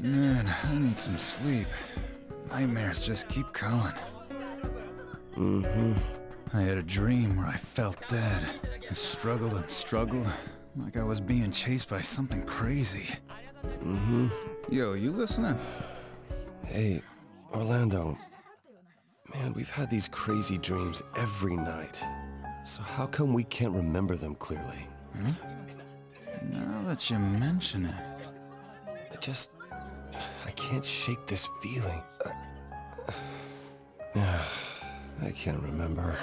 Man, I need some sleep. Nightmares just keep coming. I had a dream where I felt dead. I struggled and struggled, like I was being chased by something crazy. Yo, you listening? Hey, Orlando. Man, we've had these crazy dreams every night. So how come we can't remember them clearly? Huh? Now that you mention it... I can't shake this feeling. I can't remember.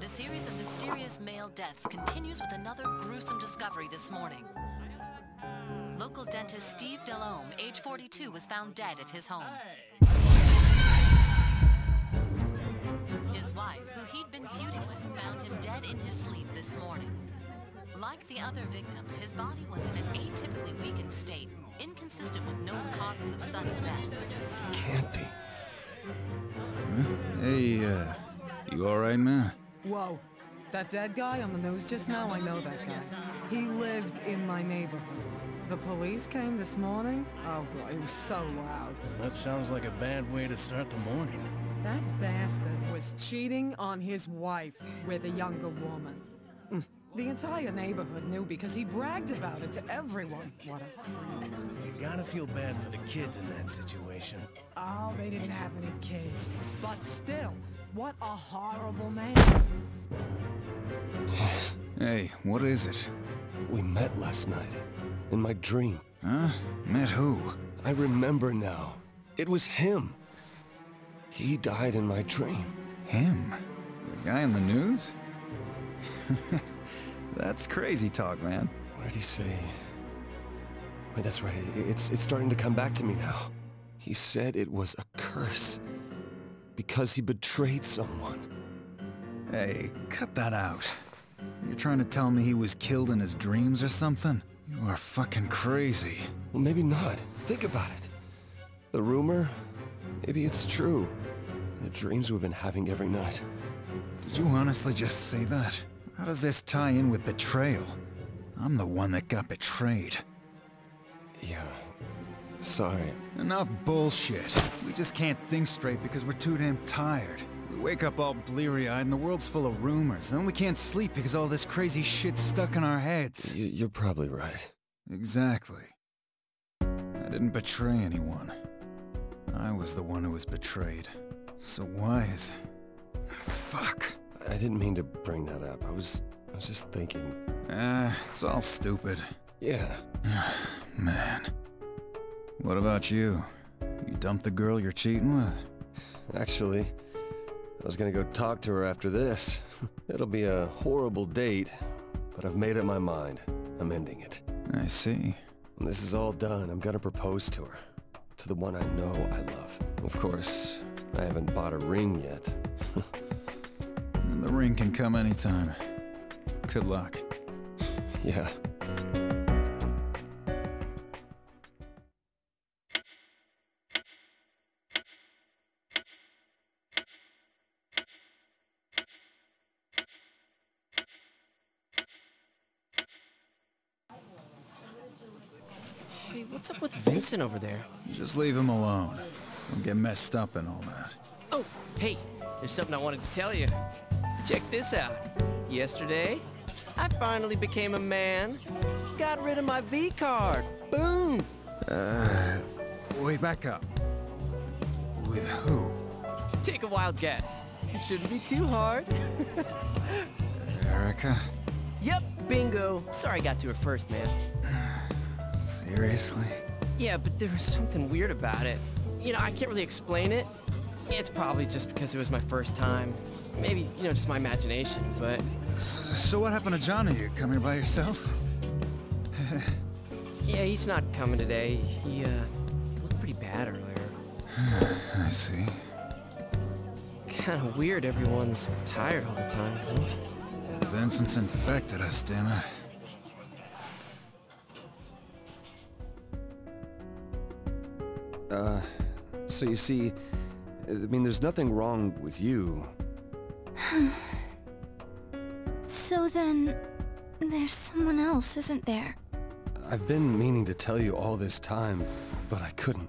The series of mysterious male deaths continues with another gruesome discovery this morning. Local dentist Steve Delhomme, age 42, was found dead at his home. His wife, who he'd been feuding with, found him dead in his sleep this morning. Like the other victims, his body was in an atypically weakened state, inconsistent with known causes of sudden death. It can't be. Huh? Hey, you alright, man? Whoa. That dead guy on the news just now, I know that guy. He lived in my neighborhood. The police came this morning. Oh, God, it was so loud. That sounds like a bad way to start the morning. That bastard was cheating on his wife with a younger woman. The entire neighborhood knew because he bragged about it to everyone. What a creep. You gotta feel bad for the kids in that situation. Oh, they didn't have any kids. But still, what a horrible man. Hey, what is it? We met last night. In my dream. Huh? Met who? I remember now. It was him. He died in my dream. Him? The guy in the news? That's crazy talk, man. What did he say? Wait, that's right. It's starting to come back to me now. He said it was a curse because he betrayed someone. Hey, cut that out. You're trying to tell me he was killed in his dreams or something? You are fucking crazy. Well, maybe not. Think about it. The rumor? Maybe it's true. The dreams we've been having every night. Did you honestly just say that? How does this tie in with betrayal? I'm the one that got betrayed. Yeah, sorry. Enough bullshit. We just can't think straight because we're too damn tired. We wake up all bleary-eyed and the world's full of rumors. Then we can't sleep because all this crazy shit's stuck in our heads. You're probably right. Exactly. I didn't betray anyone. I was the one who was betrayed. So why is... Fuck. I didn't mean to bring that up. I was just thinking. It's all stupid. Yeah. Man. What about you? You dumped the girl you're cheating with? Actually, I was gonna go talk to her after this. It'll be a horrible date, but I've made up my mind. I'm ending it. I see. When this is all done, I'm gonna propose to her. To the one I know I love. Of course, I haven't bought a ring yet. The ring can come anytime. Good luck. Yeah. Hey, what's up with Vincent over there? Just leave him alone. Don't get messed up and all that. Oh, hey, there's something I wanted to tell you. Check this out. Yesterday, I finally became a man. Got rid of my V card. Boom! Wait, back up. With who? Take a wild guess. It shouldn't be too hard. Erica? Yep, bingo. Sorry I got to her first, man. Seriously? Yeah, but there was something weird about it. You know, I can't really explain it. It's probably just because it was my first time. Maybe, you know, just my imagination, but... So what happened to Johnny? You come here by yourself? Yeah, he's not coming today. He, looked pretty bad earlier. I see. Kinda weird everyone's tired all the time, huh? Vincent's infected us, damn it. So you see... I mean, there's nothing wrong with you. So then, there's someone else, isn't there? I've been meaning to tell you all this time, but I couldn't.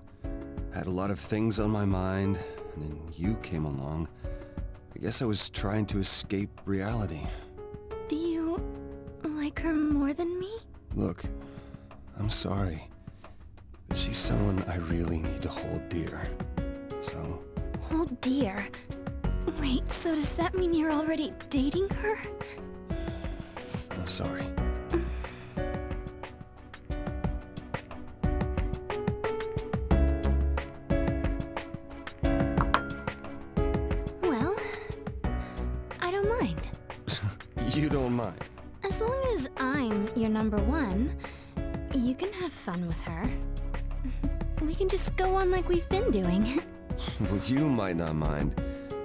I had a lot of things on my mind, and then you came along. I guess I was trying to escape reality. Do you like her more than me? Look, I'm sorry, but she's someone I really need to hold dear, so... Hold dear? Wait, so does that mean you're already dating her? I'm sorry. Well, I don't mind. You don't mind? As long as I'm your number one, you can have fun with her. We can just go on like we've been doing. Well, you might not mind,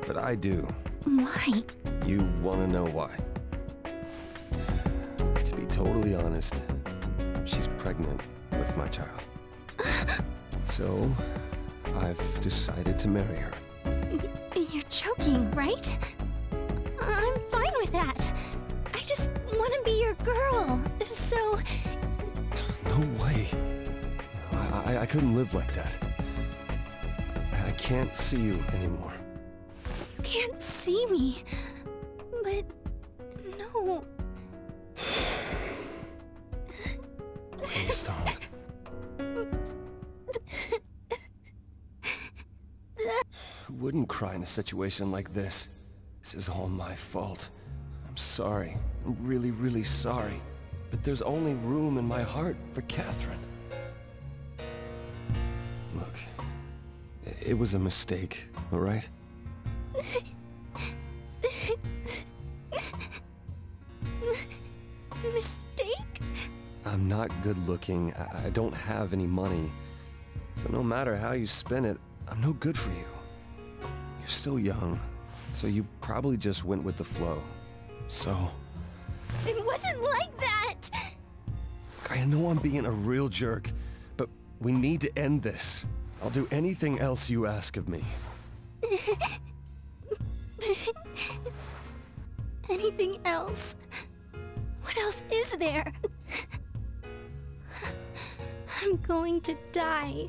but I do. Why? You want to know why? To be totally honest, she's pregnant with my child. So, I've decided to marry her. You're joking, right? I'm fine with that. I just want to be your girl, so... No way. I couldn't live like that. I can't see you anymore. You can't see me, but no. Please don't. Who wouldn't cry in a situation like this? This is all my fault. I'm sorry. I'm really, really sorry. But there's only room in my heart for Catherine. Look, it was a mistake, all right? Mistake? I'm not good looking, I don't have any money. So no matter how you spin it, I'm no good for you. You're still young, so you probably just went with the flow. So... It wasn't like that! I know I'm being a real jerk, but we need to end this. I'll do anything else you ask of me. Anything else? What else is there? I'm going to die.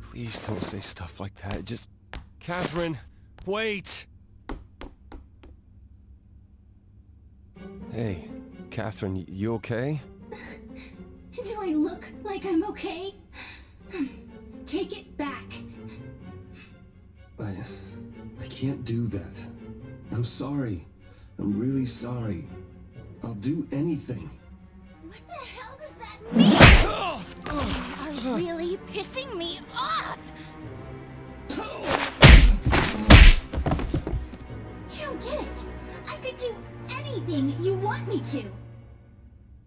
Please don't say stuff like that. Just... Catherine, wait! Hey, Catherine, you okay? Do I look like I'm okay? Take it back. I can't do that. I'm sorry. I'm really sorry. I'll do anything. What the hell does that mean? Are you really pissing me off? You don't get it. I could do anything you want me to.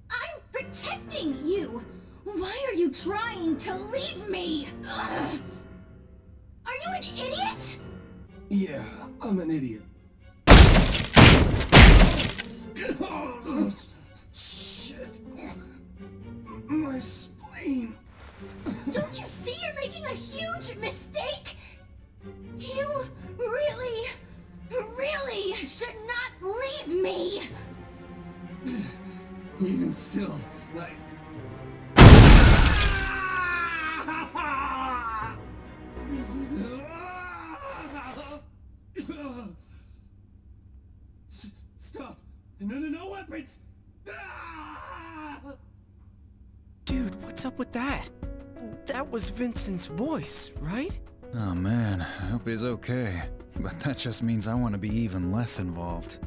I'm protecting you. Why are you trying to leave me? Ugh. Are you an idiot? Yeah, I'm an idiot. Shit. My spleen. Don't you see you're making a huge mistake? You really, really should not leave me. Even still, like... Stop! No weapons! Dude, what's up with that? That was Vincent's voice, right? Oh man, I hope he's okay. But that just means I want to be even less involved.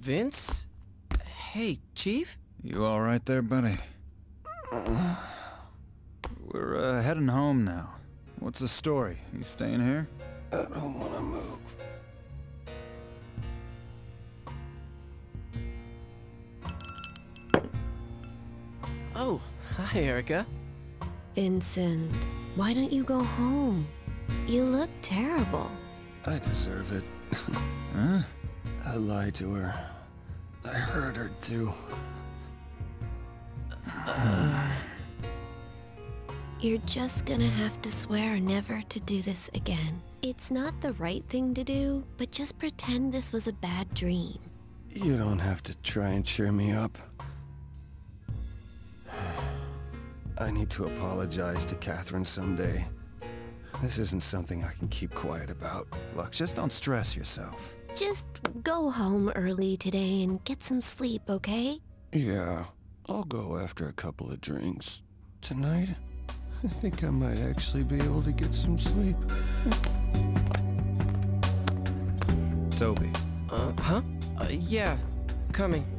Vince? Hey, Chief? You all right there, buddy? We're heading home now. What's the story? You staying here? I don't want to move. Oh, Hi, Erica. Vincent, why don't you go home? You look terrible. I deserve it. Huh? I lied to her. I hurt her too. You're just gonna have to swear never to do this again. It's not the right thing to do, but just pretend this was a bad dream. You don't have to try and cheer me up. I need to apologize to Catherine someday. This isn't something I can keep quiet about. Look, just don't stress yourself. Just go home early today and get some sleep, okay? Yeah, I'll go after a couple of drinks. Tonight, I think I might actually be able to get some sleep. Toby. Huh? Yeah, coming.